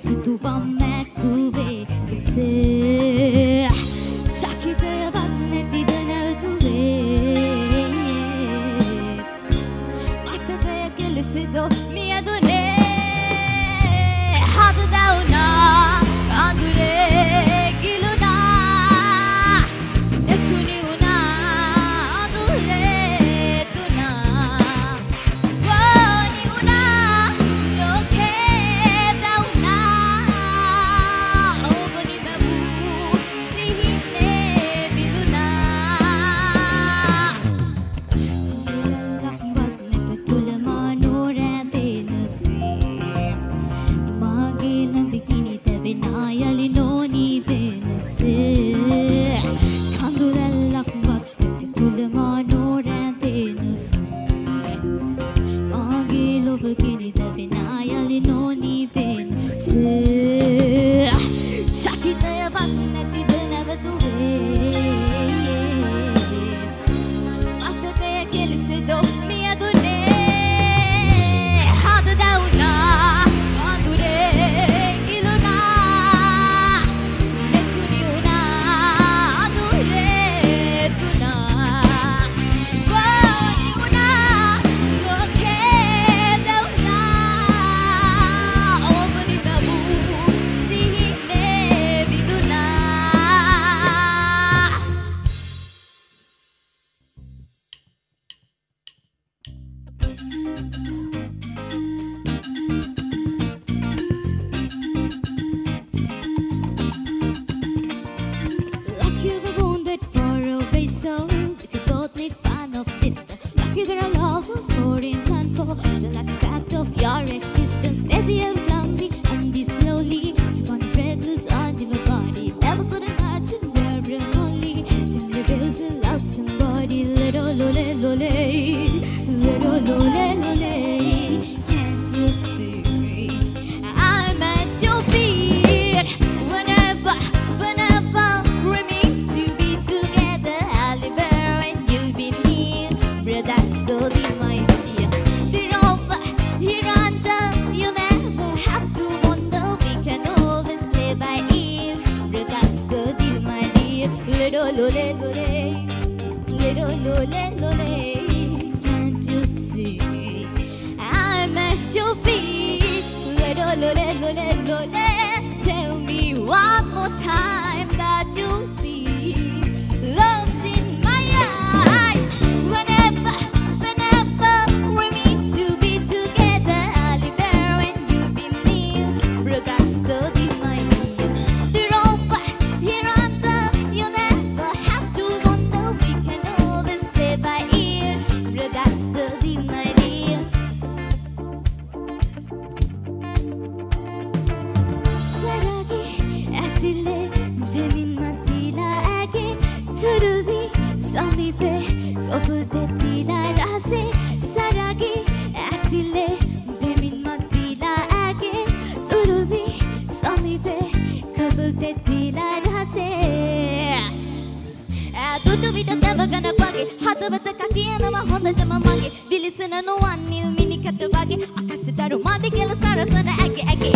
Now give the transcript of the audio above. Situ bamma kube kese, sakite badne di dana tuve, matve kele sido miadune, hadu dauna andure giluna, netuniuna andure tuna, waniuna loke. Dilisen no one new mini katuagi. Akasitaru madi kela sarasana agi agi.